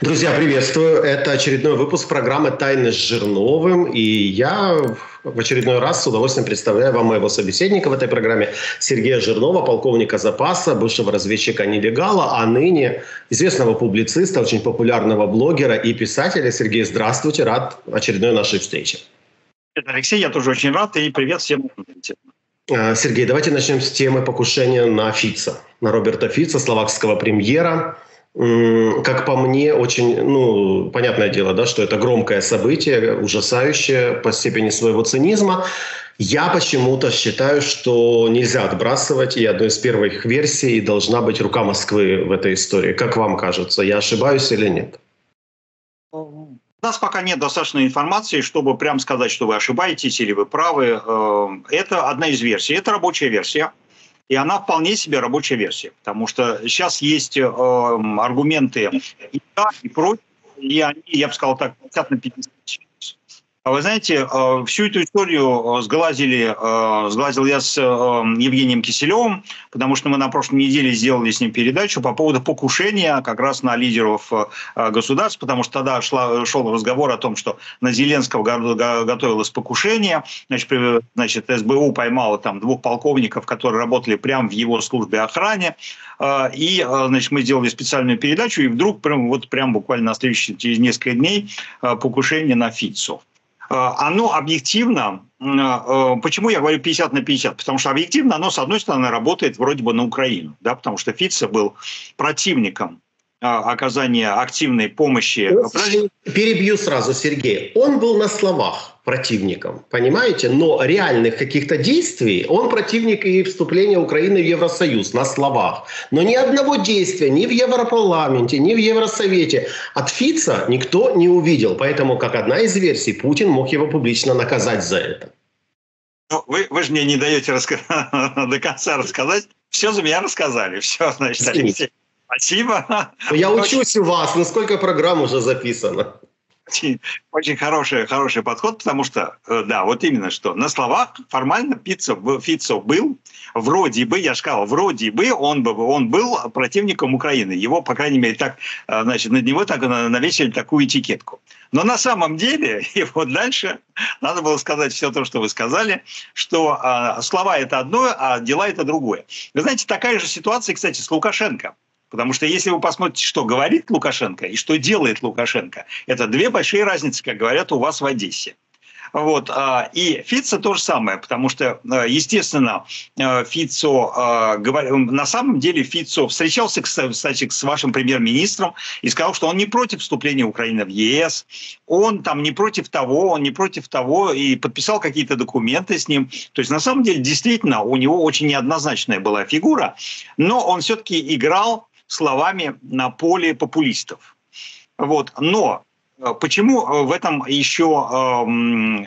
Друзья, приветствую. Это очередной выпуск программы «Тайны с Жирновым». И я в очередной раз с удовольствием представляю вам моего собеседника в этой программе Сергея Жирнова, полковника запаса, бывшего разведчика-нелегала, а ныне известного публициста, очень популярного блогера и писателя. Сергей, здравствуйте. Рад очередной нашей встрече. Алексей, я тоже очень рад. И привет всем. Сергей, давайте начнем с темы покушения на Фицо, на Роберта Фицо, словакского премьера. Как по мне, очень, понятное дело, да, что это громкое событие, ужасающее по степени своего цинизма. Я почему-то считаю, что нельзя отбрасывать, и одной из первых версий должна быть рука Москвы в этой истории. Как вам кажется, я ошибаюсь или нет? У нас пока нет достаточной информации, чтобы прям сказать, что вы ошибаетесь или вы правы. Это одна из версий, это рабочая версия. И она вполне себе рабочая версия, потому что сейчас есть аргументы и да, и против, и они, я бы сказал так, 50 на 50. А вы знаете, всю эту историю сглазил я с Евгением Киселевым, потому что мы на прошлой неделе сделали с ним передачу по поводу покушения как раз на лидеров государств, потому что тогда шел разговор о том, что на Зеленского готовилось покушение. Значит, СБУ поймало там 2 полковников, которые работали прямо в его службе охране. И, значит, мы сделали специальную передачу, и вдруг прям буквально на следующие, через несколько дней, покушение на Фицо. Оно объективно, почему я говорю 50 на 50, потому что объективно оно, с одной стороны, работает вроде бы на Украину, да, потому что Фицо был противником оказания активной помощи. Перебью сразу, Сергей. Он был на словах противником, понимаете? Но реальных каких-то действий он противник и вступления Украины в Евросоюз на словах. Но ни одного действия ни в Европарламенте, ни в Евросовете от Фицо никто не увидел. Поэтому, как одна из версий, Путин мог его публично наказать за это. Вы же мне не даете до конца рассказать. Все за меня рассказали. Все, значит, Алексей. Спасибо. Я учусь у вас, насколько программ уже записано. Очень хороший подход, потому что, да, вот именно что, на словах формально Фицо был, вроде бы, я сказал, вроде бы он был противником Украины. Его, по крайней мере, так, значит, на него так навесили такую этикетку. Но на самом деле, и вот дальше надо было сказать все то, что вы сказали, что слова – это одно, а дела – это другое. Вы знаете, такая же ситуация, кстати, с Лукашенко. Потому что если вы посмотрите, что говорит Лукашенко и что делает Лукашенко, это 2 большие разницы, как говорят у вас в Одессе. Вот. И Фицо то же самое, потому что, естественно, Фицо, на самом деле Фицо встречался, кстати, с вашим премьер-министром и сказал, что он не против вступления Украины в ЕС, он там не против того, и подписал какие-то документы с ним. То есть, на самом деле, действительно, у него очень неоднозначная была фигура, но он все-таки играл словами на поле популистов. Вот. Но почему в этом еще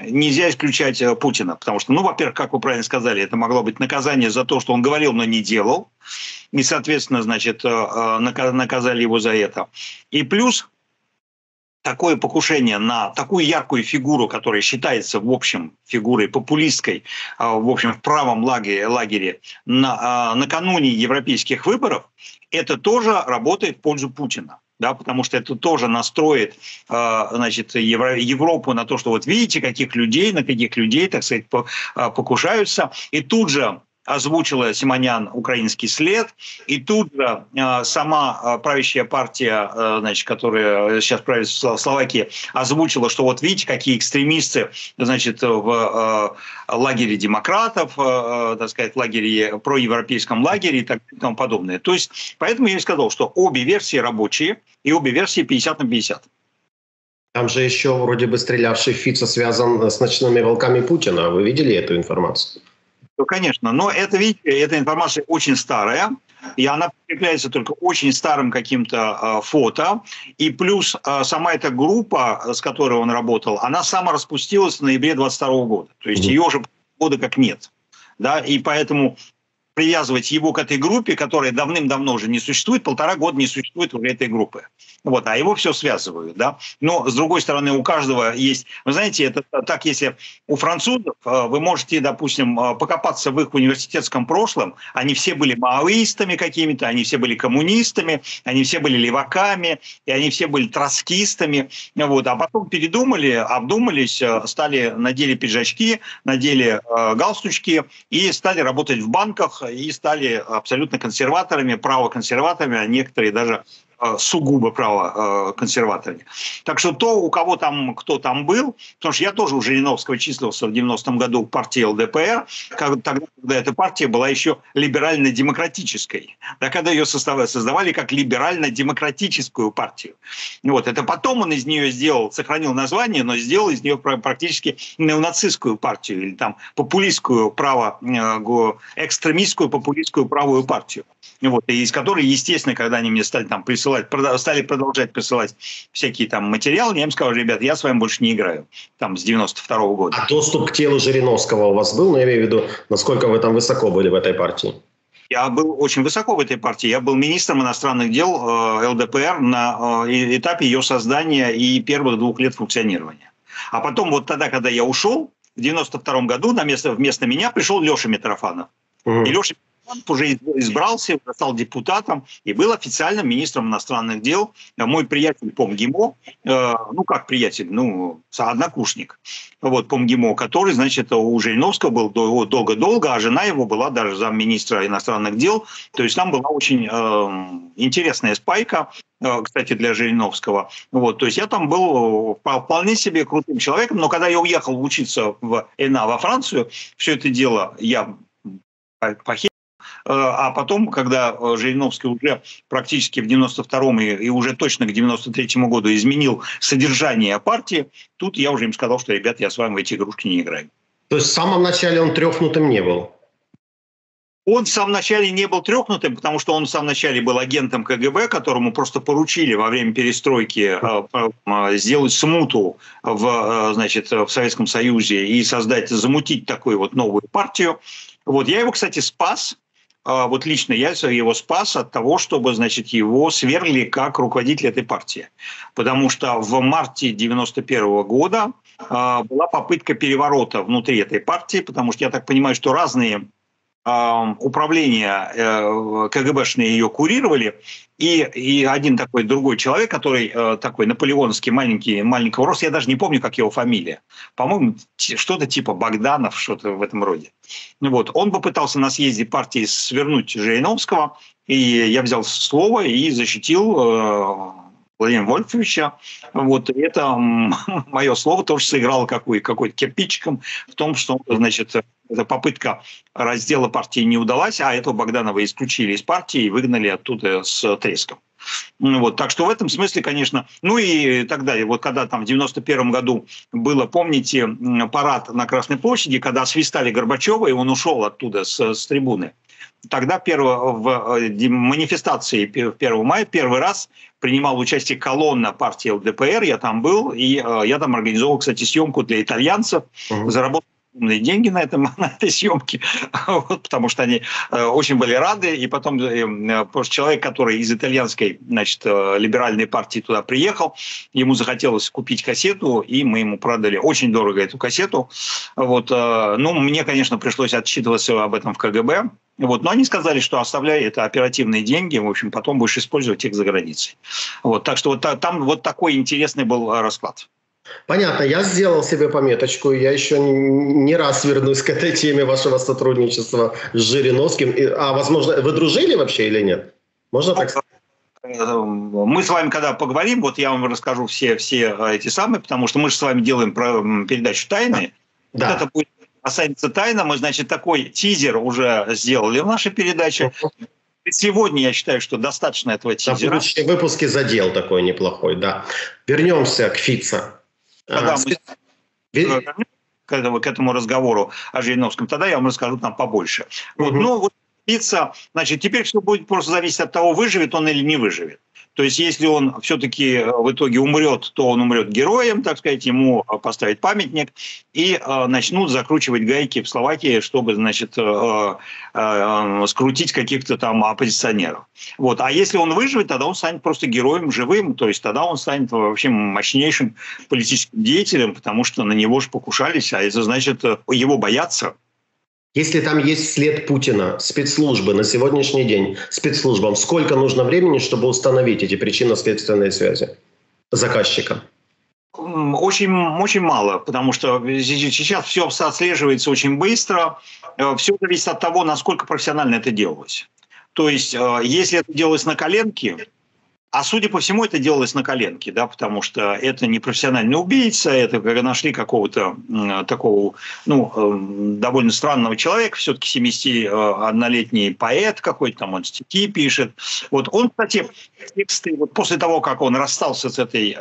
нельзя исключать Путина? Потому что, во-первых, как вы правильно сказали, это могло быть наказание за то, что он говорил, но не делал. И, соответственно, значит, наказали его за это. И плюс такое покушение на такую яркую фигуру, которая считается, в общем, фигурой популистской, в общем, в правом лагере, накануне европейских выборов, это тоже работает в пользу Путина. Да, потому что это тоже настроит, значит, Европу на то, что вот видите, на каких людей, так сказать, покушаются. И тут же озвучила Симонян украинский след, и тут же сама правящая партия, значит, которая сейчас правит в Словакии, озвучила, что вот видите, какие экстремисты, значит, в лагере демократов, так сказать, в лагере, проевропейском лагере и так и тому подобное. То есть, поэтому я и сказал, что обе версии рабочие и обе версии 50 на 50. Там же еще вроде бы стрелявший Фицо связан с ночными волками Путина. Вы видели эту информацию? Ну, конечно, но это, видите, эта информация очень старая, и она прикрепляется только очень старым каким-то фото. И плюс сама эта группа, с которой он работал, она сама распустилась в ноябре 2022 года. То есть ее уже года как нет. Да? И поэтому привязывать его к этой группе, которая давным-давно уже не существует, 1,5 года не существует уже этой группы. Вот, а его все связывают, да. Но, с другой стороны, у каждого есть... Вы знаете, это так, если у французов вы можете, допустим, покопаться в их университетском прошлом, они все были маоистами какими-то, они все были коммунистами, они все были леваками, и они все были троцкистами, вот. А потом передумали, обдумались, стали, надели пиджачки, надели галстучки и стали работать в банках, и стали абсолютно консерваторами, правоконсерваторами, а некоторые даже... сугубо право консерваторами. Так что то, у кого там, кто там был, потому что я тоже у Жириновского числился в 90-м году в партии ЛДПР, тогда, когда эта партия была еще либерально-демократической. Да, когда ее создавали как либерально-демократическую партию. Вот, это потом он из нее сделал, сохранил название, но сделал из нее практически неонацистскую партию или там популистскую право, экстремистскую популистскую правую партию. Вот, и из которой, естественно, когда они мне стали там присылать, стали продолжать присылать всякие там материалы, я им сказал: ребят, я с вами больше не играю, там, с 92-го года. А доступ к телу Жириновского у вас был? Ну, я имею в виду, насколько вы там высоко были в этой партии? Я был очень высоко в этой партии. Я был министром иностранных дел ЛДПР на этапе ее создания и первых 2 лет функционирования. А потом вот тогда, когда я ушел, в 92-м году вместо меня пришел Леша Митрофанов. Угу. И Леша уже избрался, стал депутатом и был официальным министром иностранных дел. Мой приятель Пом Гимо, ну как приятель, ну однокурсник, вот Пом Гимо, который, значит, у Жириновского был долго-долго, а жена его была даже замминистра иностранных дел. То есть там была очень интересная спайка, кстати, для Жириновского. Вот, то есть я там был вполне себе крутым человеком, но когда я уехал учиться в ЭНА во Францию, все это дело я похитил. А потом, когда Жириновский уже практически в 92-м и уже точно к 93-му году изменил содержание партии, тут я уже им сказал, что, ребят, я с вами в эти игрушки не играю. То есть в самом начале он трёхнутым не был? Он в самом начале не был трёхнутым, потому что он в самом начале был агентом КГБ, которому просто поручили во время перестройки сделать смуту в Советском Союзе и замутить такую вот новую партию. Вот, я его, кстати, спас. Вот лично я его спас от того, чтобы, значит, его свергли как руководителя этой партии. Потому что в марте 91-го года была попытка переворота внутри этой партии, потому что я так понимаю, что разные управления КГБшные ее курировали, и один такой другой человек, который такой наполеоновский, маленького роста, я даже не помню, как его фамилия, по-моему, что-то типа Богданов, что-то в этом роде. Вот. Он попытался на съезде партии свернуть Жириновского, и я взял слово и защитил Владимира Вольфовича. Вот, и это мое слово тоже сыграло какой-то кирпичиком в том, что, значит, эта попытка раздела партии не удалась, а этого Богданова исключили из партии и выгнали оттуда с треском. Вот, так что в этом смысле, конечно, ну и так далее. Вот когда там в 91 году было, помните, парад на Красной площади, когда свистали Горбачева, и он ушел оттуда с трибуны. Тогда в манифестации 1 мая первый раз принимал участие колонна партии ЛДПР, я там был, и я там организовал, кстати, съемку для итальянцев, заработал деньги на этой съемке, вот, потому что они очень были рады. И потом просто человек, который из итальянской, значит, либеральной партии туда приехал, ему захотелось купить кассету, и мы ему продали очень дорого эту кассету. Вот, ну, мне, конечно, пришлось отчитываться об этом в КГБ. Вот, но они сказали, что оставляй это оперативные деньги, в общем, потом будешь использовать их за границей. Вот, так что там вот такой интересный был расклад. Понятно, я сделал себе пометочку, я еще не раз вернусь к этой теме вашего сотрудничества с Жириновским. А, возможно, вы дружили вообще или нет? Можно так сказать? Мы с вами когда поговорим, вот я вам расскажу все эти самые, потому что мы же с вами делаем передачу «Тайны». Да. Вот это будет «Останется тайна». Мы, значит, такой тизер уже сделали в нашей передаче. Сегодня я считаю, что достаточно этого тизера. В выпуске задел такой неплохой, да. Вернемся к Фицо. Когда мы к этому разговору о Жириновском, тогда я вам расскажу там побольше. Вот, ну, вот, значит, теперь все будет просто зависеть от того, выживет он или не выживет. То есть если он все-таки в итоге умрет, то он умрет героем, так сказать, ему поставят памятник и начнут закручивать гайки в Словакии, чтобы, значит, скрутить каких-то там оппозиционеров. Вот. А если он выживет, тогда он станет просто героем живым, то есть тогда он станет вообще мощнейшим политическим деятелем, потому что на него же покушались, а это значит его боятся. Если там есть след Путина, спецслужбы на сегодняшний день, спецслужбам, сколько нужно времени, чтобы установить эти причинно-следственные связи заказчика? Очень, очень мало, потому что сейчас все отслеживается очень быстро. Все зависит от того, насколько профессионально это делалось. То есть, если это делалось на коленке... А судя по всему, это делалось на коленке, да, потому что это не профессиональный убийца, это когда нашли какого-то такого, ну, довольно странного человека, все-таки 71-летний поэт какой-то, там он стихи пишет. Вот он, кстати, тексты, вот после того, как он расстался с этой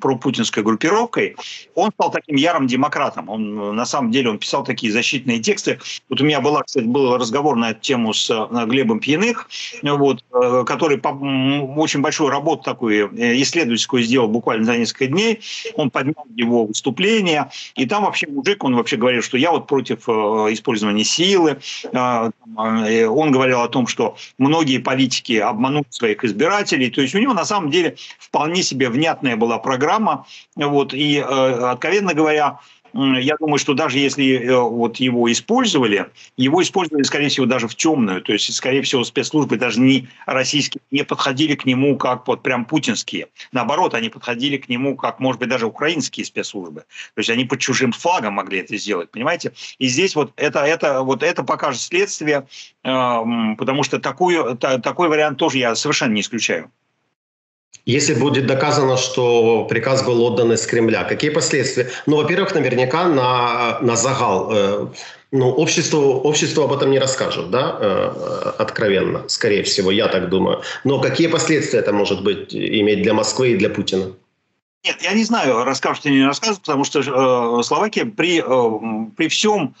пропутинской группировкой, он стал таким ярым демократом. Он, на самом деле, он писал такие защитные тексты. Вот у меня была, кстати, был разговор на эту тему с Глебом Пьяных, вот, который очень большую работу такую исследовательскую сделал буквально за несколько дней. Он поднял его выступление. И там вообще мужик, он вообще говорил, что я вот против использования силы. Он говорил о том, что многие политики обманут своих избирателей. То есть у него на самом деле вполне себе внятная была программа. Вот. И, откровенно говоря, я думаю, что даже если вот его использовали, скорее всего, даже в темную. То есть, скорее всего, спецслужбы даже не российские не подходили к нему как вот прям путинские. Наоборот, они подходили к нему как, может быть, даже украинские спецслужбы. То есть они под чужим флагом могли это сделать, понимаете? И здесь вот это покажет следствие, потому что такой вариант тоже я совершенно не исключаю. Если будет доказано, что приказ был отдан из Кремля, какие последствия? Ну, во-первых, наверняка на загал. Ну, обществу об этом не расскажут, да, откровенно, скорее всего, я так думаю. Но какие последствия это может иметь для Москвы и для Путина? Нет, я не знаю, расскажут или не расскажут, потому что Словакия при всем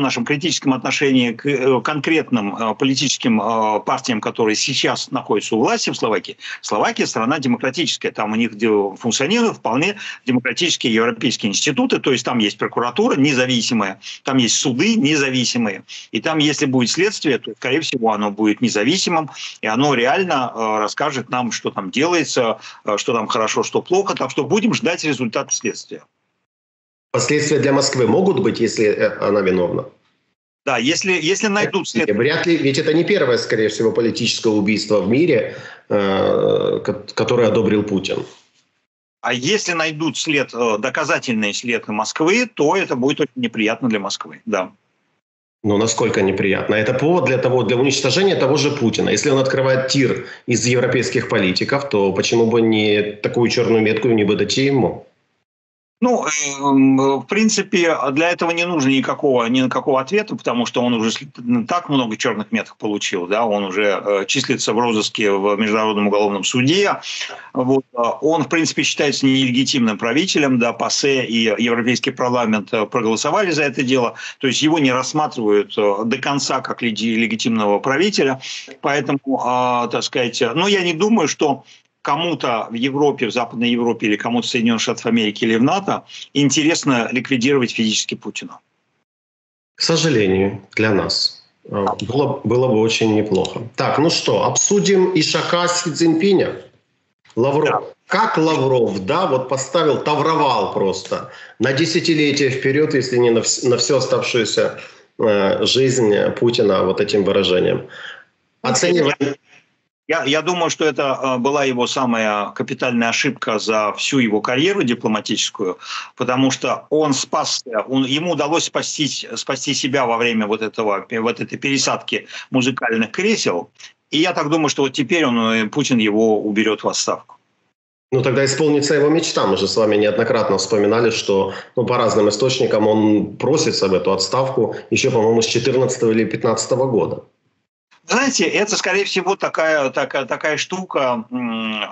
нашем критическом отношении к конкретным политическим партиям, которые сейчас находятся у власти в Словакии, Словакия страна демократическая, там у них функционируют вполне демократические европейские институты, то есть там есть прокуратура независимая, там есть суды независимые, и там, если будет следствие, то, скорее всего, оно будет независимым, и оно реально расскажет нам, что там делается, что там хорошо, что плохо, так что будем ждать результата следствия. Последствия для Москвы могут быть, если она виновна? Да, если найдут следствие. Вряд ли, ведь это не первое, скорее всего, политическое убийство в мире, которое одобрил Путин. А если найдут доказательный след Москвы, то это будет очень неприятно для Москвы, да. Ну, насколько неприятно. Это повод для уничтожения того же Путина. Если он открывает тир из европейских политиков, то почему бы не такую черную метку не выдать ему? Ну, в принципе, для этого не нужно никакого ответа, потому что он уже так много черных меток получил, да, он уже числится в розыске в Международном уголовном суде, вот. Он, в принципе, считается нелегитимным правителем, да, ПАСЕ и Европейский парламент проголосовали за это дело, то есть его не рассматривают до конца как легитимного правителя, поэтому, так сказать, но я не думаю, что... Кому-то в Европе, в Западной Европе или кому-то в Соединенных Штатах Америки или в НАТО интересно ликвидировать физически Путина. К сожалению, для нас. Было бы очень неплохо. Так, ну что, обсудим ишака Си Цзиньпиня. Лавров. Да. Как Лавров, да, вот поставил, тавровал просто на десятилетия вперед, если не на всю оставшуюся жизнь Путина вот этим выражением. Оцениваем... Я думаю, что это была его самая капитальная ошибка за всю его карьеру дипломатическую, потому что он спасся, ему удалось спасти себя во время вот этой пересадки музыкальных кресел. И я так думаю, что вот теперь Путин его уберет в отставку. Ну, тогда исполнится его мечта. Мы же с вами неоднократно вспоминали, что по разным источникам он просится в эту отставку еще, по-моему, с 2014 или 2015 года. Знаете, это, скорее всего, такая штука,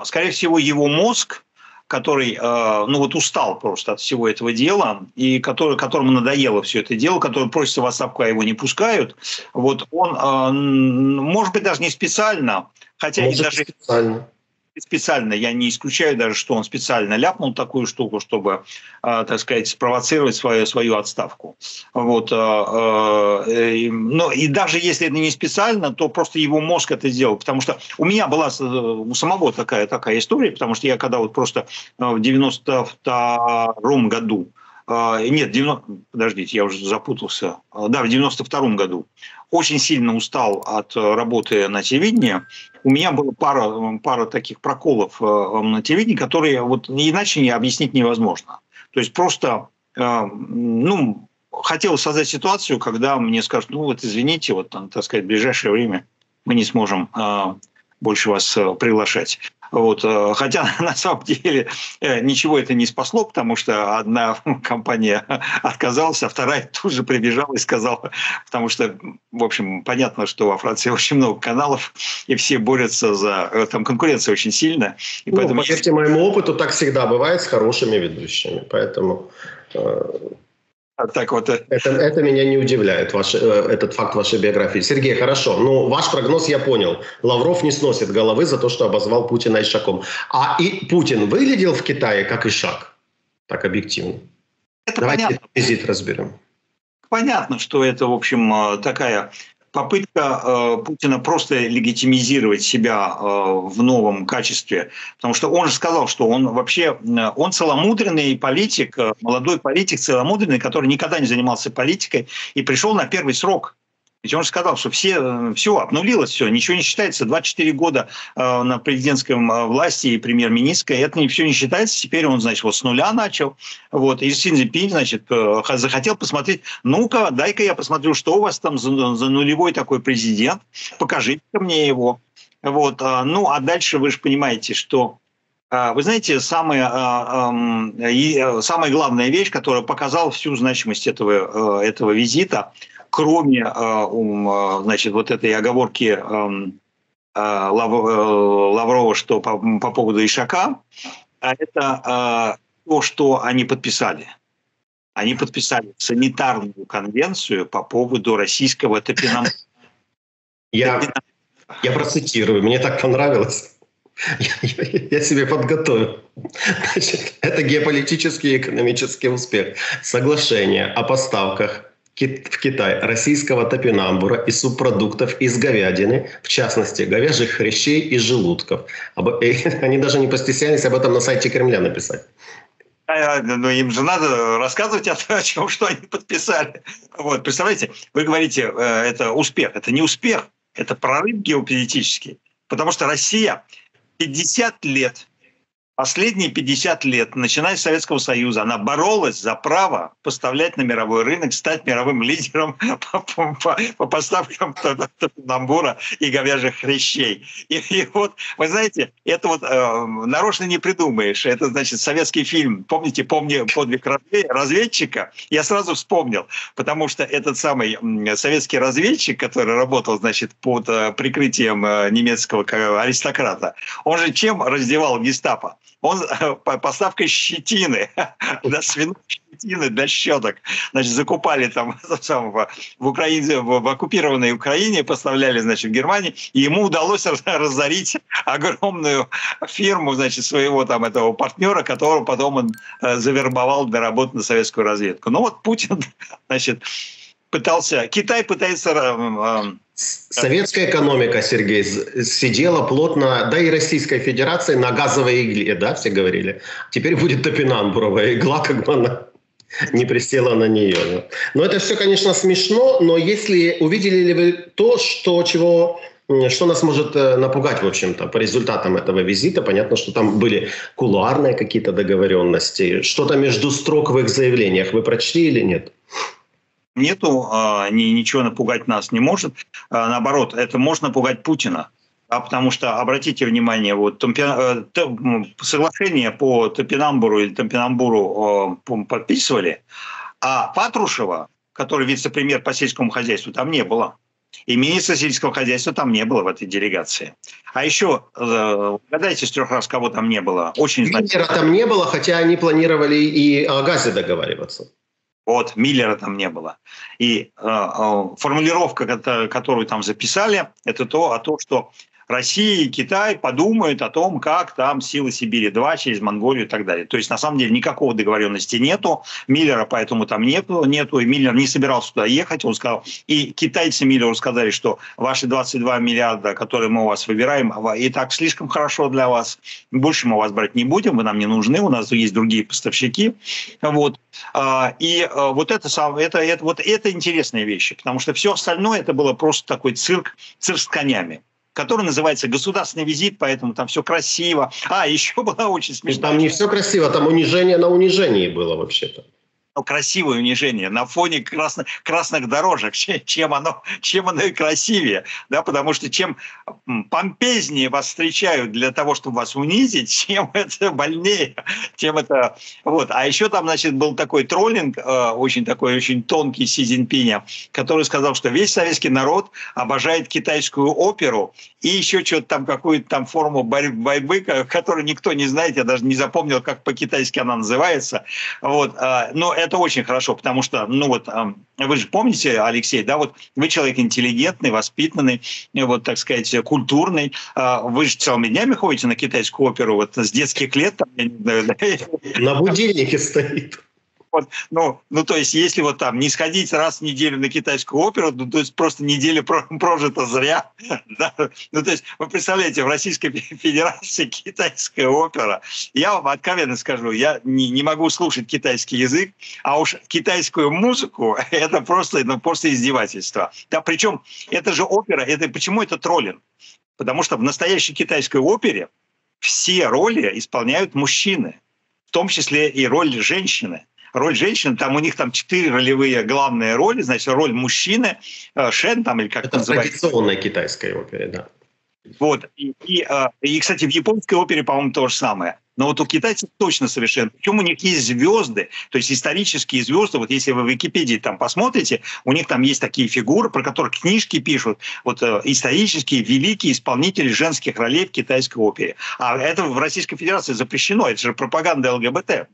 скорее всего, его мозг, который, ну вот устал просто от всего этого дела, и которому надоело все это дело, который просится в отставку, а его не пускают, вот он, может быть, даже не специально, Хотя может, они даже специально, я не исключаю даже, что он специально ляпнул такую штуку, чтобы, так сказать, спровоцировать свою отставку. Вот. Но и даже если это не специально, то просто его мозг это сделал. Потому что у меня была у самого такая история, потому что я когда вот просто в 92-м году, подождите, я уже запутался, да, в 92-м году очень сильно устал от работы на телевидении. У меня было пара таких проколов на телевидении, которые вот иначе не объяснить невозможно. То есть просто, ну, хотел создать ситуацию, когда мне скажут, ну вот извините, вот, так сказать, в ближайшее время мы не сможем больше вас приглашать. Вот. Хотя на самом деле ничего это не спасло, потому что одна компания отказалась, а вторая тут же прибежала и сказала, потому что, в общем, понятно, что во Франции очень много каналов, и все борются за... Там конкуренция очень сильная. И ну, поэтому... Поверьте моему опыту, так всегда бывает с хорошими ведущими, поэтому... Так вот. Это меня не удивляет, этот факт вашей биографии. Сергей, хорошо, ну ваш прогноз я понял. Лавров не сносит головы за то, что обозвал Путина ишаком. А и Путин выглядел в Китае как ишак, так объективно. Это давайте понятно. Визит разберем. Понятно, что это, в общем, такая попытка Путина просто легитимизировать себя в новом качестве. Потому что он же сказал, что он вообще целомудренный политик, молодой политик целомудренный, который никогда не занимался политикой и пришел на первый срок. Ведь он же сказал, что все обнулилось, все, ничего не считается. 24 года на президентской власти и премьер-министрской, это все не считается. Теперь он, значит, вот с нуля начал. Вот, и Си Цзиньпин, значит, захотел посмотреть, ну-ка, дай-ка я посмотрю, что у вас там за нулевой такой президент, покажите-ка мне его. Вот, ну, а дальше вы же понимаете, что... Вы знаете, самая главная вещь, которая показала всю значимость этого визита, кроме, значит, вот этой оговорки Лаврова, что по поводу ишака, это то, что они подписали. Они подписали санитарную конвенцию по поводу российского топинамбула. Я процитирую, мне так понравилось. Я себе подготовил. Значит, это геополитический и экономический успех. Соглашение о поставках в Китай российского топинамбура и субпродуктов из говядины, в частности, говяжьих хрящей и желудков. Они даже не постеснялись об этом на сайте Кремля написать. Но им же надо рассказывать о том, что они подписали. Вот, представляете, вы говорите, это успех. Это не успех, это прорыв геополитический. Потому что Россия... 50 лет, последние 50 лет, начиная с Советского Союза, она боролась за право поставлять на мировой рынок, стать мировым лидером по поставкам топинамбура и говяжьих хрящей. И вот, вы знаете, это вот нарочно не придумаешь. Это, значит, советский фильм. Помните, «Помни подвиг разведчика»? Я сразу вспомнил, потому что этот самый советский разведчик, который работал, значит, под прикрытием немецкого аристократа, он же чем раздевал гестапо? Он поставкой щетины, да, свиной щетины для щеток. Значит, закупали там в оккупированной Украине, поставляли, значит, в Германии, и ему удалось разорить огромную фирму, значит, своего там этого партнера, которого потом он завербовал для работы на советскую разведку. Ну вот Путин, значит, пытался... Китай пытается... Советская экономика, Сергей, сидела плотно, да и Российской Федерации, на газовой игле, да, все говорили. Теперь будет топинамбуровая игла, как бы она не присела на нее. Но это все, конечно, смешно, но если увидели ли вы то, что нас может напугать, в общем-то, по результатам этого визита? Понятно, что там были кулуарные какие-то договоренности, что-то между строк в их заявлениях. Вы прочли или нет? Нету, ничего напугать нас не может. Наоборот, это может напугать Путина. Потому что, обратите внимание, вот соглашение по топинамбуру или топинамбуру подписывали, а Патрушева, который вице-премьер по сельскому хозяйству, там не было. И министра сельского хозяйства там не было в этой делегации. А еще, угадайте с трех раз, кого там не было. Очень значительно. Там не было, хотя они планировали и о газе договариваться. Вот, Миллера там не было. И формулировка, которую там записали, это то, что Россия и Китай подумают о том, как там силы Сибири-2 через Монголию и так далее. То есть, на самом деле, никакой договоренности нету. Миллера поэтому там нету. И Миллер не собирался туда ехать. Он сказал, и китайцы Миллеру сказали, что ваши 22 миллиарда, которые мы у вас выбираем, и так слишком хорошо для вас. Больше мы у вас брать не будем, вы нам не нужны, у нас есть другие поставщики. Вот. И вот это интересные вещи, потому что все остальное это было просто такой цирк с конями, который называется «Государственный визит», поэтому там все красиво. А, еще была очень смешная... Там не все красиво, там унижение на унижении было вообще-то. Красивое унижение на фоне красных дорожек, чем оно и красивее, да, потому что чем помпезнее вас встречают для того, чтобы вас унизить, чем это больнее, тем это вот. А еще там, значит, был такой троллинг, очень тонкий Си Цзиньпиня, который сказал, что весь советский народ обожает китайскую оперу и еще что-то там, какую-то там форму борьбы, которую никто не знает, я даже не запомнил, как по-китайски она называется, вот, но это очень хорошо, потому что, ну вот, вы же помните, Алексей, да, вот вы человек интеллигентный, воспитанный, вот, так сказать, культурный, вы же целыми днями ходите на китайскую оперу, вот с детских лет. Там, на будильнике стоит. Вот, ну, то есть, если вот там не сходить раз в неделю на китайскую оперу, ну, то есть, просто неделя прожита зря. Да? Ну, то есть, вы представляете, в Российской Федерации китайская опера. Я вам откровенно скажу, я не могу слушать китайский язык, а уж китайскую музыку – это просто издевательство. Да, причем, это же опера, почему это троллинг? Потому что в настоящей китайской опере все роли исполняют мужчины, в том числе и роль женщины. Роль женщины, там у них там 4 ролевые главные роли, значит, роль мужчины, шэн там, или как это называется. Это традиционная китайская опера, да. Вот, и, кстати, в японской опере, по-моему, то же самое. Но вот у китайцев точно совершенно. Причем у них есть звезды, то есть исторические звезды. Вот если вы в Википедии там посмотрите, у них там есть такие фигуры, про которые книжки пишут. Вот исторические великие исполнители женских ролей в китайской опере. А это в Российской Федерации запрещено, это же пропаганда ЛГБТ.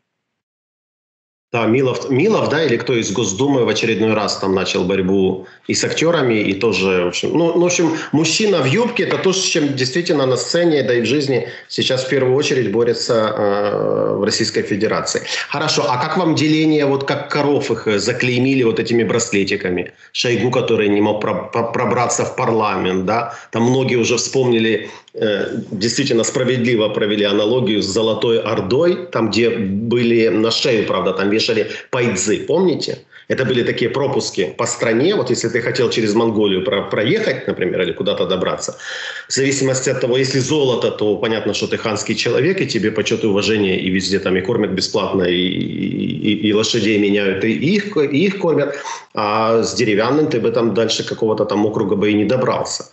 Да, Милов, да, или кто из Госдумы в очередной раз там начал борьбу и с актерами, и тоже, в общем, мужчина в юбке – это то, с чем действительно на сцене, да и в жизни сейчас в первую очередь борется в Российской Федерации. Хорошо, а как вам деление, вот как коров их заклеймили вот этими браслетиками? Шойгу, который не мог пробраться в парламент, да, там многие уже вспомнили, действительно справедливо провели аналогию с Золотой Ордой, там, где были на шею, правда, там вешали пайдзы, помните? Это были такие пропуски по стране, вот если ты хотел через Монголию проехать, например, или куда-то добраться, в зависимости от того, если золото, то понятно, что ты ханский человек, и тебе почет и уважение, и везде там и кормят бесплатно, и лошадей меняют, и их кормят, а с деревянным ты бы там дальше какого-то там округа бы и не добрался.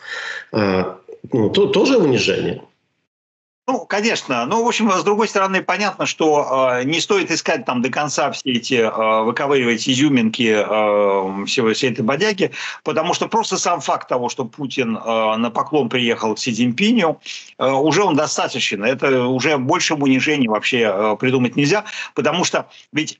Ну, тоже унижение. Ну, конечно. Ну, в общем, с другой стороны, понятно, что не стоит искать там до конца все эти, выковыривать изюминки всей этой бодяги, потому что просто сам факт того, что Путин на поклон приехал к Си Цзиньпиню, уже он достаточен. Это уже больше унижений вообще придумать нельзя, потому что ведь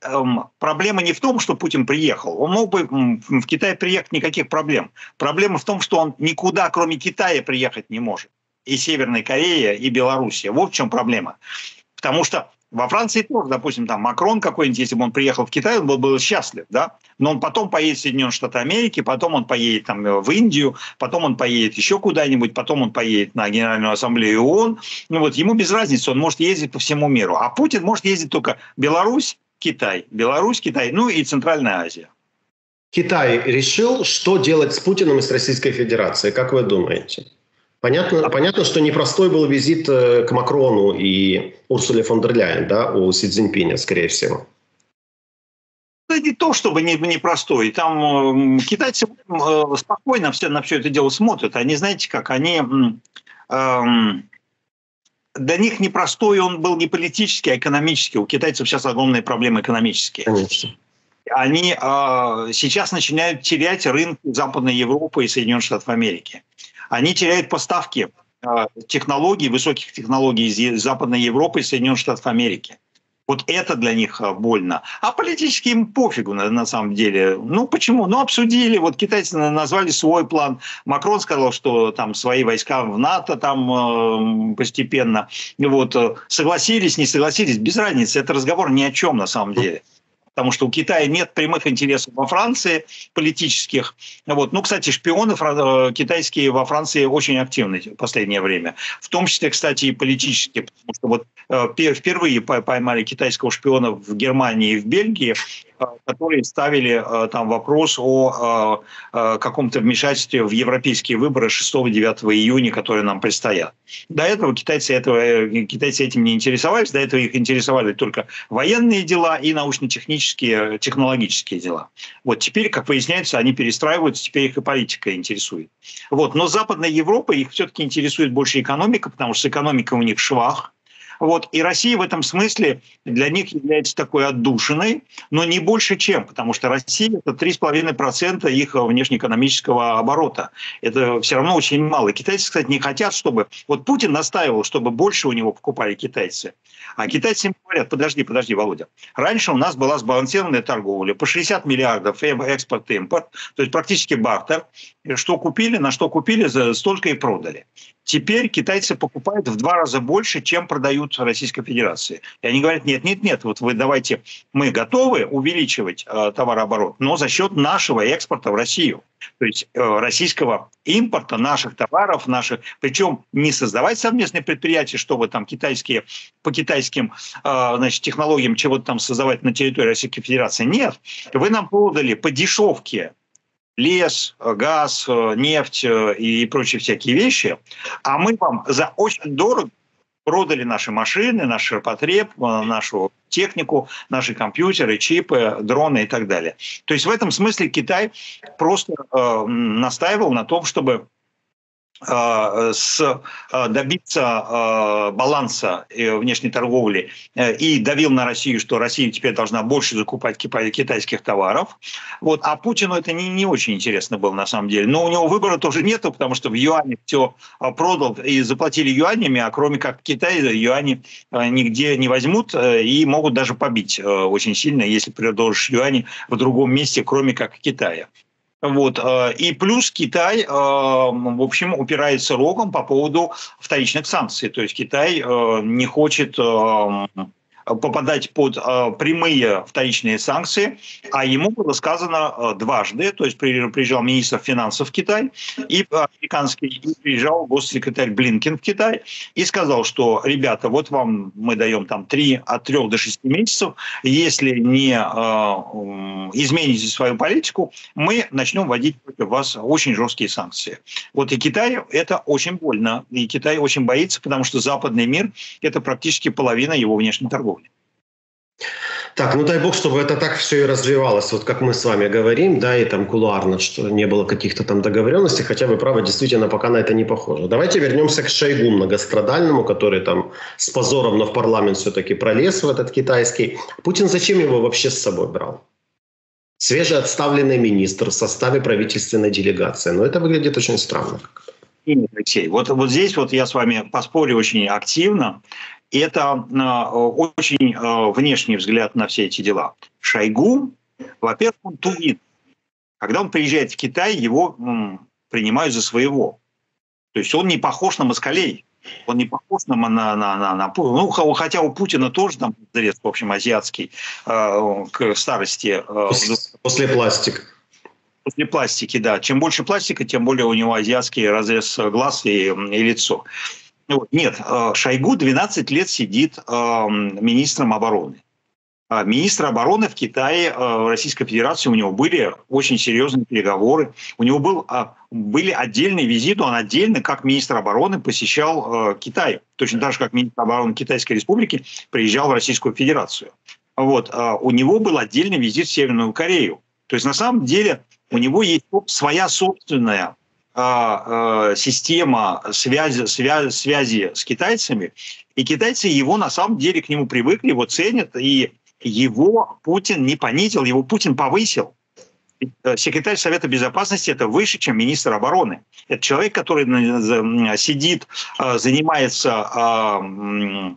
проблема не в том, что Путин приехал. Он мог бы в Китай приехать, никаких проблем. Проблема в том, что он никуда, кроме Китая, приехать не может. И Северной Корея, и Белоруссия. Вот в чем проблема. Потому что во Франции тоже, допустим, там Макрон какой-нибудь, если бы он приехал в Китай, он был счастлив, да? Но он потом поедет в Соединенные Штаты Америки, потом он поедет там, в Индию, потом он поедет еще куда-нибудь, потом он поедет на Генеральную Ассамблею ООН. Ну вот ему без разницы, он может ездить по всему миру. А Путин может ездить только Беларусь, Китай, Беларусь, Китай, ну и Центральная Азия. Китай решил, что делать с Путиным и с Российской Федерацией, как вы думаете? Понятно, что непростой был визит к Макрону и Урсуле фон дер Ляйен, да, у Си Цзиньпиня, скорее всего. Это не то, чтобы непростой. Там китайцы спокойно на все это дело смотрят. Они, знаете как, они... Для них непростой он был не политический, а экономический. У китайцев сейчас огромные проблемы экономические. Конечно. Они сейчас начинают терять рынки Западной Европы и Соединенных Штатов Америки. Они теряют поставки технологий, высоких технологий из Западной Европы и Соединенных Штатов Америки. Вот это для них больно. А политически им пофигу на самом деле. Ну почему? Ну обсудили. Вот китайцы назвали свой план. Макрон сказал, что там свои войска в НАТО там постепенно. Вот согласились, не согласились, без разницы. Это разговор ни о чем на самом деле. Потому что у Китая нет прямых интересов во Франции политических. Вот. Ну, кстати, шпионы китайские во Франции очень активны в последнее время. В том числе, кстати, и политические. Потому что вот впервые поймали китайского шпиона в Германии и в Бельгии, которые ставили там вопрос о каком-то вмешательстве в европейские выборы 6-9 июня, которые нам предстоят. До этого китайцы этим не интересовались, до этого их интересовали только военные дела и научно-технические, технологические дела. Вот теперь, как выясняется, они перестраиваются, теперь их и политика интересует. Вот. Но Западная Европа, их все-таки интересует больше экономика, потому что экономика у них швах. Вот. И Россия в этом смысле для них является такой отдушиной, но не больше чем, потому что Россия – это 3,5% их внешнеэкономического оборота. Это все равно очень мало. И китайцы, кстати, не хотят, чтобы… Вот Путин настаивал, чтобы больше у него покупали китайцы. А китайцы им говорят: подожди, Володя, раньше у нас была сбалансированная торговля по 60 миллиардов экспорт-импорт, то есть практически бартер. Что купили, на что купили, столько и продали. Теперь китайцы покупают в 2 раза больше, чем продают Российской Федерации. И они говорят: нет, вот вы давайте, мы готовы увеличивать товарооборот, но за счет нашего экспорта в Россию. То есть российского импорта наших товаров, причем не создавать совместные предприятия, чтобы там китайские по китайским технологиям чего-то там создавать на территории Российской Федерации. Нет, вы нам продали по дешевке лес, газ, нефть и прочие всякие вещи, а мы вам за очень дорого продали наши машины, наш ширпотреб, нашу технику, наши компьютеры, чипы, дроны и так далее. То есть в этом смысле Китай просто настаивал на том, чтобы добиться баланса внешней торговли и давил на Россию, что Россия теперь должна больше закупать китайских товаров. Вот. А Путину это не очень интересно было на самом деле. Но у него выбора тоже нету, потому что в юане все продал и заплатили юанями, а кроме как Китай, юани нигде не возьмут и могут даже побить очень сильно, если продолжишь юани в другом месте, кроме как Китая. Вот. И плюс Китай, в общем, упирается рогом по поводу вторичных санкций. То есть Китай не хочет попадать под прямые вторичные санкции, а ему было сказано дважды. То есть приезжал министр финансов в Китай, и американский, и приезжал госсекретарь Блинкен в Китай, и сказал, что, ребята, вот вам мы даем там от 3 до 6 месяцев, если не измените свою политику, мы начнем вводить против вас очень жесткие санкции. Вот и Китаю это очень больно, и Китай очень боится, потому что западный мир – это практически половина его внешней торговли. Так, ну дай бог, чтобы это так все и развивалось, вот как мы с вами говорим, да, и там кулуарно, что не было каких-то там договоренностей, хотя вы правы, действительно, пока на это не похоже. Давайте вернемся к Шойгу многострадальному, который там с позором, но в парламент все-таки пролез в этот китайский. Путин зачем его вообще с собой брал? Свежеотставленный министр в составе правительственной делегации, но это выглядит очень странно. Алексей, вот здесь вот я с вами поспорю очень активно. Это очень внешний взгляд на все эти дела. Шойгу, во-первых, он турист. Когда он приезжает в Китай, его принимают за своего. То есть он не похож на москалей. Он не похож на ну, хотя у Путина тоже там зарез, в общем, азиатский к старости. После пластика. После пластики, да. Чем больше пластика, тем более у него азиатский разрез глаз и лицо. Нет, Шойгу 12 лет сидит министром обороны. Министр обороны в Китае, в Российской Федерации, у него были очень серьезные переговоры. У него были отдельные визиты, он отдельно, как министр обороны, посещал Китай. Точно так же, как министр обороны Китайской Республики приезжал в Российскую Федерацию. Вот. У него был отдельный визит в Северную Корею. То есть, на самом деле, у него есть своя собственная система связи с китайцами, и китайцы его на самом деле к нему привыкли, его ценят, и его Путин не понизил, его Путин повысил. Секретарь Совета Безопасности – это выше, чем министр обороны. Это человек, который сидит, занимается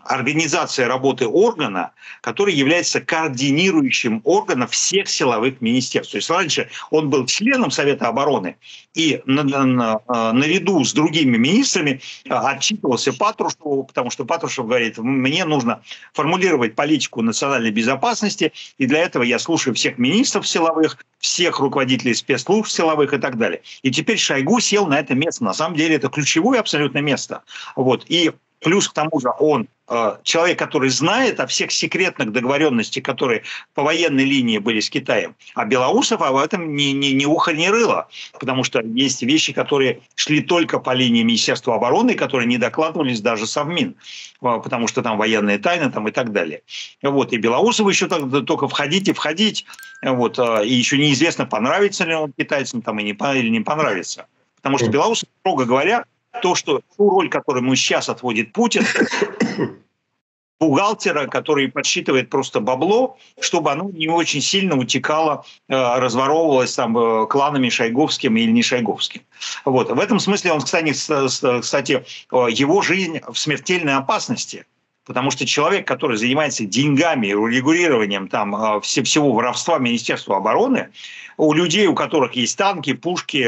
организацией работы органа, который является координирующим органом всех силовых министерств. То есть раньше он был членом Совета обороны и наряду с другими министрами отчитывался Патрушеву, потому что Патрушев говорит: мне нужно формулировать политику национальной безопасности, и для этого я слушаю всех министров силовых, всех руководителей спецслужб силовых и так далее. И теперь Шойгу сел на это место. На самом деле это ключевое абсолютно место. Вот. И плюс к тому же он человек, который знает о всех секретных договоренностях, которые по военной линии были с Китаем. А Белоусов об этом ни уха, ни рыла. Потому что есть вещи, которые шли только по линии Министерства обороны, которые не докладывались даже Совмин. Потому что там военные тайны там, и так далее. Вот. И Белоусов еще только входить и входить. Вот. И еще неизвестно, понравится ли он китайцам там, или не понравится. Потому что Белоусов, строго говоря, ту роль, которую ему сейчас отводит Путин, бухгалтера, который подсчитывает просто бабло, чтобы оно не очень сильно утекало, разворовывалось там кланами шойговским или не шойговским. Вот. В этом смысле он, кстати, его жизнь в смертельной опасности. Потому что человек, который занимается деньгами и урегулированием там, всего воровства Министерства обороны, у людей, у которых есть танки, пушки,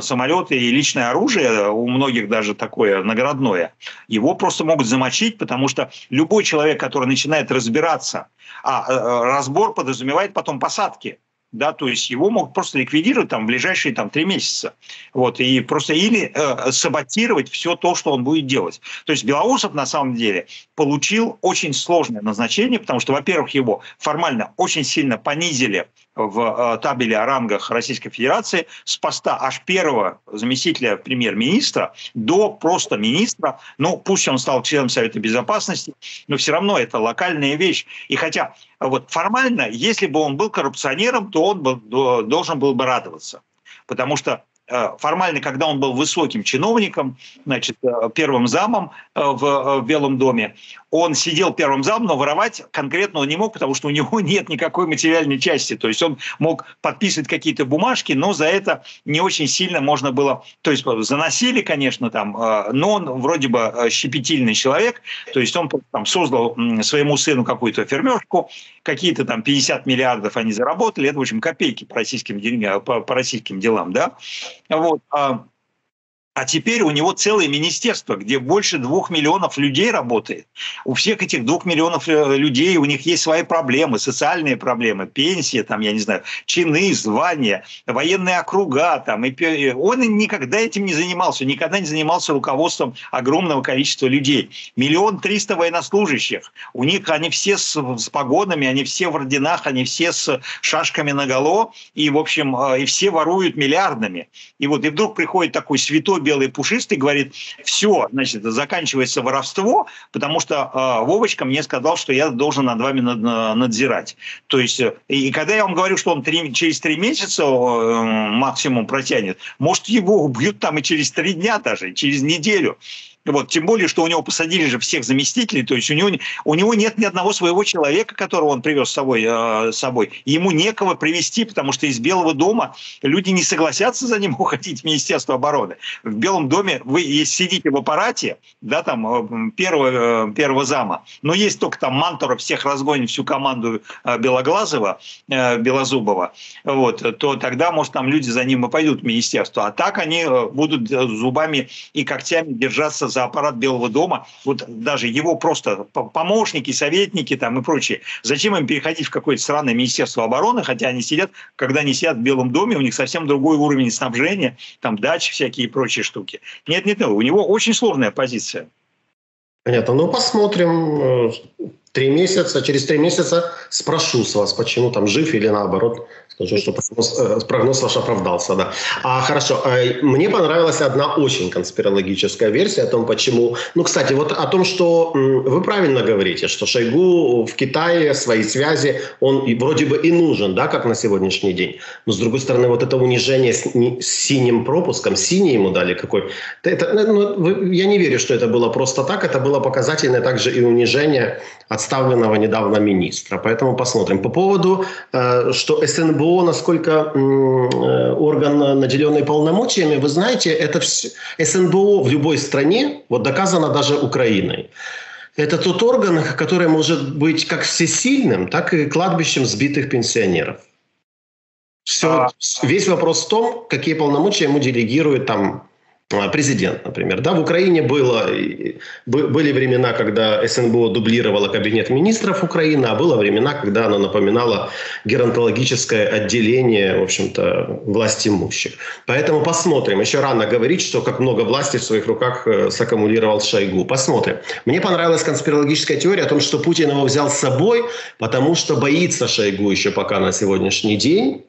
самолеты и личное оружие, у многих даже такое наградное, его просто могут замочить, потому что любой человек, который начинает разбираться, а разбор подразумевает потом посадки. Да, то есть его могут просто ликвидировать там, в ближайшие 3 месяца. Вот, и просто или саботировать все то, что он будет делать. То есть Белоусов на самом деле получил очень сложное назначение, потому что, во-первых, его формально очень сильно понизили в табеле о рангах Российской Федерации с поста аж первого заместителя премьер-министра до просто министра. Ну, пусть он стал членом Совета Безопасности, но все равно это локальная вещь. И хотя вот формально, если бы он был коррупционером, то он должен был бы радоваться. Потому что формально, когда он был высоким чиновником, значит, первым замом в Белом доме, он сидел первым замом, но воровать конкретно он не мог, потому что у него нет никакой материальной части. То есть он мог подписывать какие-то бумажки, но за это не очень сильно можно было... То есть заносили, конечно, там, но он вроде бы щепетильный человек. То есть он там создал своему сыну какую-то фермерку, какие-то там 50 миллиардов они заработали. Это, в общем, копейки по российским делам, да? Вот. А теперь у него целое министерство, где больше 2 миллионов людей работает. У всех этих 2 миллионов людей, у них есть свои проблемы, социальные проблемы, пенсии, там, я не знаю, чины, звания, военные округа. Там, и он никогда этим не занимался, никогда не занимался руководством огромного количества людей. 1 300 000 военнослужащих. У них они все с погонами, они все в орденах, они все с шашками наголо. И, в общем, и все воруют миллиардами. И вот и вдруг приходит такой святой белый пушистый, говорит: все, значит, заканчивается воровство, потому что Вовочка мне сказал, что я должен над вами надзирать. То есть, и когда я вам говорю, что он через 3 месяца максимум протянет, может, его убьют там и через 3 дня даже, через неделю. Вот, тем более, что у него посадили же всех заместителей, то есть у него нет ни одного своего человека, которого он привез с собой, Ему некого привести, потому что из Белого дома люди не согласятся за ним уходить в Министерство обороны. В Белом доме вы сидите в аппарате, да, там, первого зама, но есть только там Мантуров, всех разгонит, всю команду Белозубова, вот, то тогда, может, там люди за ним и пойдут в министерство. А так они будут зубами и когтями держаться за аппарат Белого дома, вот даже его просто помощники, советники там и прочие. Зачем им переходить в какое-то странное Министерство обороны, хотя они сидят, когда они сидят в Белом доме, у них совсем другой уровень снабжения, там дачи всякие и прочие штуки. Нет, у него очень сложная позиция. Понятно, ну посмотрим. 3 месяца, через 3 месяца спрошу с вас, почему там жив или наоборот. Скажу, что прогноз ваш оправдался, да. Хорошо, мне понравилась одна очень конспирологическая версия о том, почему... Ну, кстати, вот о том, что вы правильно говорите, что Шойгу в Китае, свои связи, он вроде бы и нужен, да, как на сегодняшний день. Но, с другой стороны, вот это унижение с синим пропуском, синий ему дали какой... Это, ну, я не верю, что это было просто так, это было показательное также и унижение отставленного недавно министра. Поэтому посмотрим. По поводу, что СНБО, насколько орган, наделенный полномочиями, вы знаете, это все, СНБО в любой стране, вот доказано даже Украиной, это тот орган, который может быть как всесильным, так и кладбищем сбитых пенсионеров. Все, весь вопрос в том, какие полномочия ему делегирует там президент, например. Да, в Украине были времена, когда СНБО дублировала кабинет министров Украины, а было времена, когда она напоминала геронтологическое отделение, в общем-то, власть имущих. Поэтому посмотрим. Еще рано говорить, что как много власти в своих руках саккумулировал Шойгу. Посмотрим. Мне понравилась конспирологическая теория о том, что Путин его взял с собой, потому что боится Шойгу еще пока на сегодняшний день.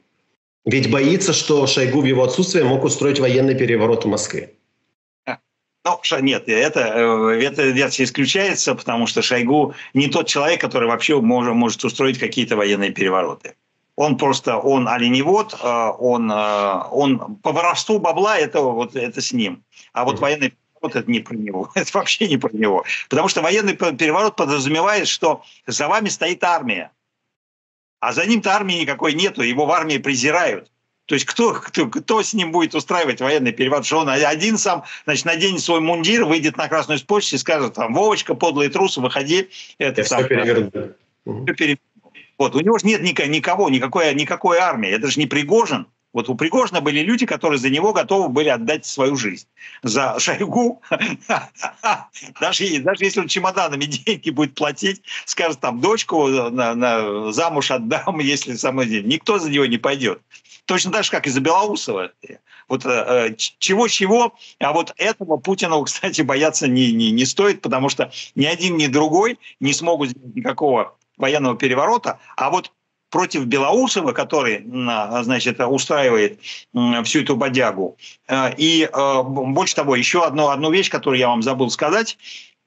Ведь боится, что Шойгу в его отсутствие мог устроить военный переворот в Москве. Ну, нет, эта версия исключается, потому что Шойгу не тот человек, который вообще может устроить какие-то военные перевороты. Он просто, он оленевод, он по воровству бабла, это с ним. А вот военный переворот – это не про него, это вообще не про него. Потому что военный переворот подразумевает, что за вами стоит армия. А за ним-то армии никакой нету, его в армии презирают. То есть кто с ним будет устраивать военный переворот? Что он один сам, значит, наденет свой мундир, выйдет на Красную площадь и скажет там: «Вовочка, подлый трус, выходи». Это все перевернул. Вот. У него же нет никого, никакой армии. Это же не Пригожин. Вот у Пригожина были люди, которые за него готовы были отдать свою жизнь. За Шойгу, даже если он чемоданами деньги будет платить, скажет там: «Дочку замуж отдам, если со мной деньги». Никто за него не пойдет. Точно так же, как и за Белоусова. Вот чего-чего, а вот этого Путину, кстати, бояться не стоит, потому что ни один, ни другой не смогут сделать никакого военного переворота. А вот против Белоусова, который, значит, устраивает всю эту бодягу. И больше того, еще одну вещь, которую я вам забыл сказать,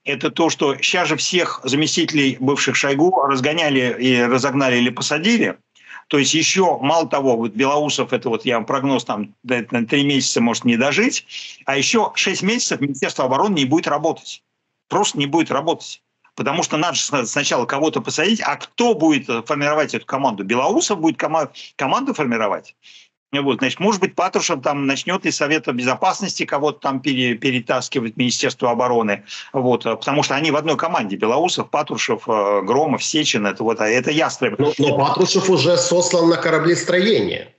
это то, что сейчас же всех заместителей бывших Шойгу разгоняли и разогнали или посадили. То есть еще, мало того, вот Белоусов, это вот я вам прогноз, там 3 месяца может не дожить, а еще 6 месяцев Министерство обороны не будет работать. Просто не будет работать. Потому что надо же сначала кого-то посадить, а кто будет формировать эту команду? Белоусов будет команду формировать. Вот, значит, может быть, Патрушев там начнет из Совета Безопасности кого-то там перетаскивать в Министерство обороны. Вот, потому что они в одной команде. Белоусов, Патрушев, Громов, Сечин. Это ястреб. Но Патрушев уже сослан на кораблестроение.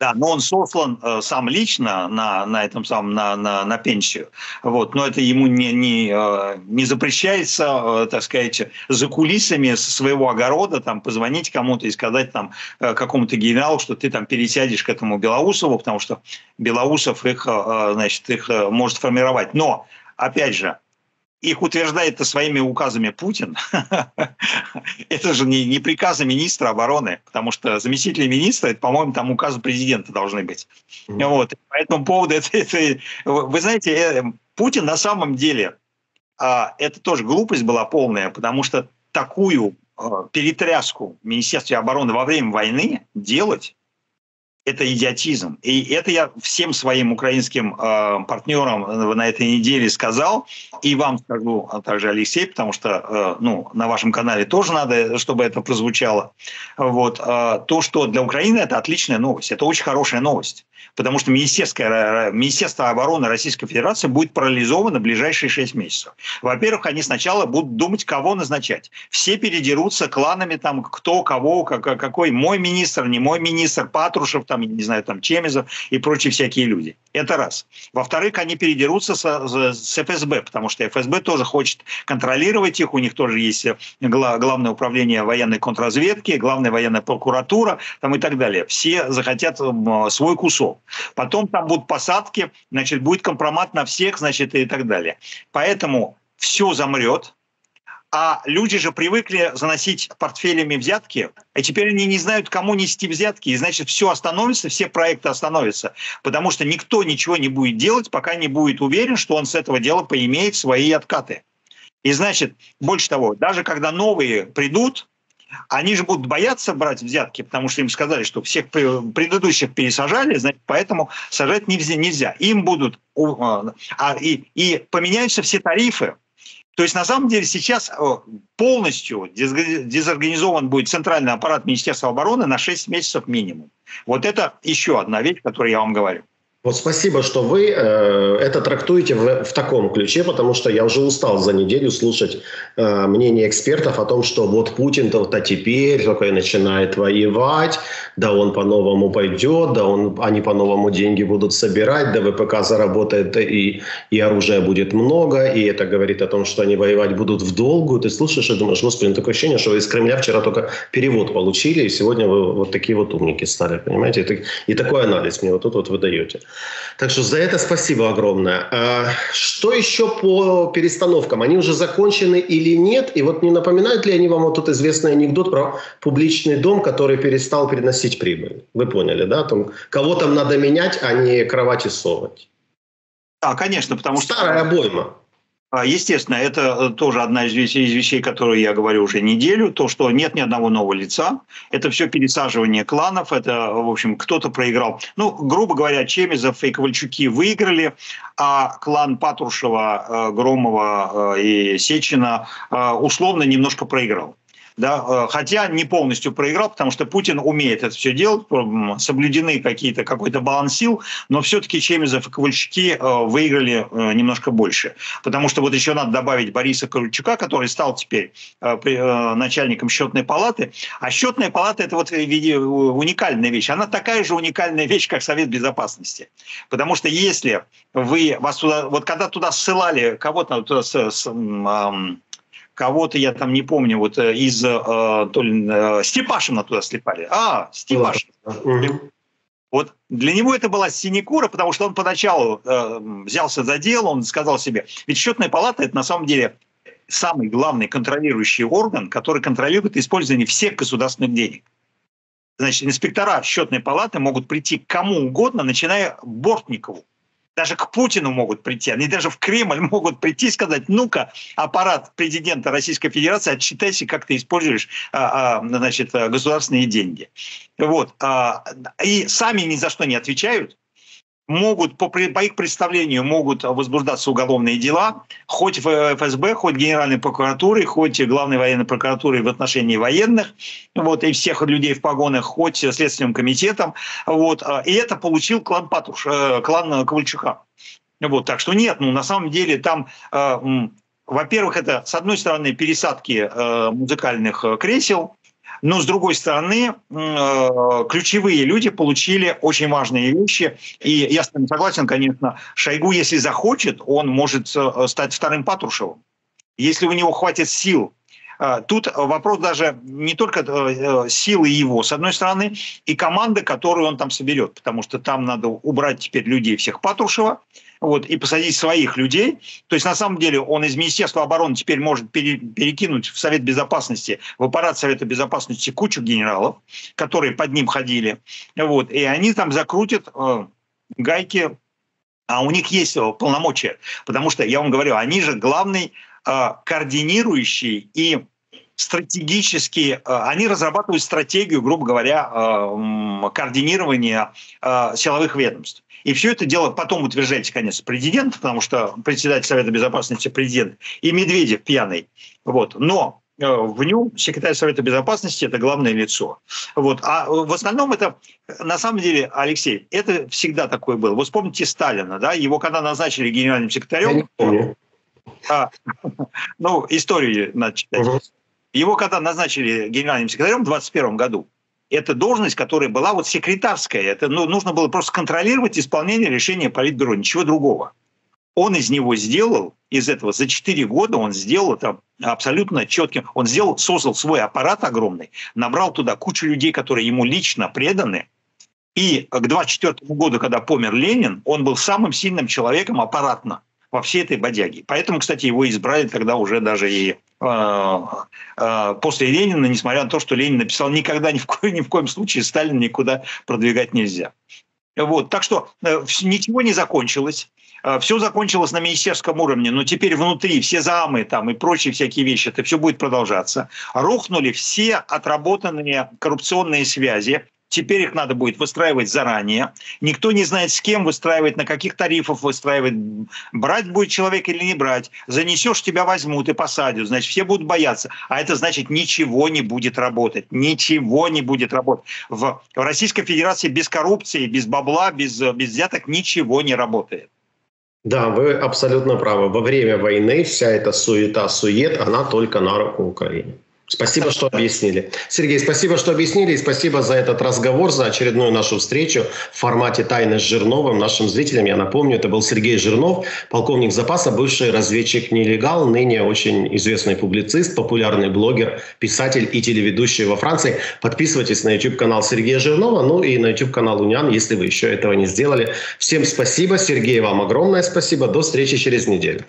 Да, но он сослан сам лично на этом самом на пенсию. Вот, но это ему не запрещается, так сказать, за кулисами своего огорода там позвонить кому-то и сказать там какому-то генералу, что ты там пересядешь к этому Белоусову, потому что Белоусов их может формировать. Но опять же, их утверждает своими указами Путин. Это же не приказы министра обороны, потому что заместители министра, это, по-моему, там указы президента должны быть. Вот. По этому поводу, вы знаете, Путин на самом деле, это тоже глупость была полная, потому что такую перетряску в Министерстве обороны во время войны делать, это идиотизм. И это я всем своим украинским партнерам на этой неделе сказал. И вам скажу, а также, Алексей, потому что на вашем канале тоже надо, чтобы это прозвучало. Вот, то, что для Украины это отличная новость. Это очень хорошая новость. Потому что Министерство обороны Российской Федерации будет парализовано в ближайшие 6 месяцев. Во-первых, они сначала будут думать, кого назначать. Все передерутся кланами, там, кто, кого, какой мой министр, не мой министр, Патрушев, там, не знаю, там, Чемезов и прочие всякие люди. Это раз. Во-вторых, они передерутся с ФСБ, потому что ФСБ тоже хочет контролировать их. У них тоже есть Главное управление военной контрразведки, Главная военная прокуратура там, и так далее. Все захотят свой кусок. Потом там будут посадки, значит, будет компромат на всех, значит, и так далее. Поэтому все замрет. А люди же привыкли заносить портфелями взятки, а теперь они не знают, кому нести взятки. И значит, все остановится, все проекты остановятся. Потому что никто ничего не будет делать, пока не будет уверен, что он с этого дела поимеет свои откаты. И значит, больше того, даже когда новые придут, они же будут бояться брать взятки, потому что им сказали, что всех предыдущих пересажали, значит, поэтому сажать нельзя. Им будут... И поменяются все тарифы. То есть на самом деле сейчас полностью дезорганизован будет центральный аппарат Министерства обороны на 6 месяцев минимум. Вот это еще одна вещь, о которой я вам говорю. Вот спасибо, что вы это трактуете в таком ключе, потому что я уже устал за неделю слушать мнение экспертов о том, что вот Путин-то теперь только и начинает воевать, да он по-новому пойдет, да они по-новому деньги будут собирать, да ВПК заработает и оружия будет много, и это говорит о том, что они воевать будут вдолгую. Ты слушаешь и думаешь, господи, такое ощущение, что вы из Кремля вчера только перевод получили, и сегодня вы вот такие вот умники стали, понимаете? И такой анализ мне вот тут вот вы даете. Так что за это спасибо огромное. Что еще по перестановкам? Они уже закончены или нет? И вот не напоминают ли они вам вот тот известный анекдот про публичный дом, который перестал приносить прибыль? Вы поняли, да? Там, кого там надо менять, а не кровати совать. Да, конечно, потому что... Старая обойма. Естественно, это тоже одна из вещей, которую я говорю уже неделю, то, что нет ни одного нового лица, это все пересаживание кланов, это, в общем, кто-то проиграл. Ну, грубо говоря, Чемезов и Ковальчуки выиграли, а клан Патрушева, Громова и Сечина условно немножко проиграл. Да, хотя не полностью проиграл, потому что Путин умеет это все делать, соблюдены какой-то баланс сил, но все-таки Чемезов и Ковальчуки выиграли немножко больше. Потому что вот еще надо добавить Бориса Крыльчука, который стал теперь начальником счетной палаты. А счетная палата – это вот уникальная вещь. Она такая же уникальная вещь, как Совет Безопасности. Потому что если вас туда, вот когда туда ссылали кого-то, кого-то, я там не помню, вот из Степашина туда слепали. Степашин. Вот для него это была синекура, потому что он поначалу взялся за дело, он сказал себе, ведь счетная палата – это на самом деле самый главный контролирующий орган, который контролирует использование всех государственных денег. Значит, инспектора счетной палаты могут прийти к кому угодно, начиная от Бортникова. Даже к Путину могут прийти, они даже в Кремль могут прийти и сказать, ну-ка, аппарат президента Российской Федерации, отчитайся, как ты используешь значит, государственные деньги. Вот. И сами ни за что не отвечают. Могут, по их представлению, могут возбуждаться уголовные дела, хоть в ФСБ, хоть в Генеральной прокуратуре, хоть в Главной военной прокуратуре в отношении военных, вот, и всех людей в погонах, хоть Следственным комитетом. Вот, и это получил клан Ковальчука. Вот, так что нет, ну на самом деле там... Во-первых, это, с одной стороны, пересадки музыкальных кресел, но, с другой стороны, ключевые люди получили очень важные вещи. И я с ним согласен, конечно, Шойгу, если захочет, он может стать вторым Патрушевым. Если у него хватит сил. Тут вопрос даже не только силы его, с одной стороны, и команды, которую он там соберет. Потому что там надо убрать теперь людей всех Патрушева. Вот, и посадить своих людей. То есть, на самом деле, он из Министерства обороны теперь может перекинуть в Совет Безопасности, в аппарат Совета Безопасности кучу генералов, которые под ним ходили. Вот, и они там закрутят гайки. А у них есть полномочия. Потому что, я вам говорю, они же главный координирующий и стратегически, они разрабатывают стратегию, грубо говоря, координирования силовых ведомств. И все это дело потом утверждается, конечно, президент, потому что председатель Совета Безопасности президент, и Медведев пьяный. Вот. Но в нем секретарь Совета Безопасности – это главное лицо. Вот. А в основном это, на самом деле, Алексей, это всегда такое было. Вы вспомните Сталина, да? Его когда назначили генеральным секретарем… Ну, историю надо читать. Его когда назначили генеральным секретарем в 2021 году, это должность, которая была вот секретарская. Это, ну, нужно было просто контролировать исполнение решения Политбюро, ничего другого. Он из него сделал, из этого за 4 года он сделал это абсолютно четким. Он сделал, создал свой аппарат огромный, набрал туда кучу людей, которые ему лично преданы. И к 24 году, когда помер Ленин, он был самым сильным человеком аппаратно во всей этой бодяге. Поэтому, кстати, его избрали тогда уже даже и после Ленина, несмотря на то, что Ленин написал, никогда ни в коем случае Сталина никуда продвигать нельзя. Вот. Так что ничего не закончилось. Все закончилось на министерском уровне, но теперь внутри все замы там, и прочие всякие вещи, это все будет продолжаться. Рухнули все отработанные коррупционные связи, Теперь их надо будет выстраивать заранее. Никто не знает, с кем выстраивать, на каких тарифах выстраивать. Брать будет человек или не брать. Занесешь, тебя возьмут и посадят. Значит, все будут бояться. А это значит, ничего не будет работать. Ничего не будет работать. В Российской Федерации без коррупции, без бабла, без взяток ничего не работает. Да, вы абсолютно правы. Во время войны вся эта суета-сует, она только на руку Украине. Спасибо, что объяснили. Сергей, спасибо, что объяснили. И спасибо за этот разговор, за очередную нашу встречу в формате «Тайны с Жирновым». Нашим зрителям, я напомню, это был Сергей Жирнов, полковник запаса, бывший разведчик-нелегал, ныне очень известный публицист, популярный блогер, писатель и телеведущий во Франции. Подписывайтесь на YouTube-канал Сергея Жирнова, ну и на YouTube-канал «УНИАН», если вы еще этого не сделали. Всем спасибо. Сергей, вам огромное спасибо. До встречи через неделю.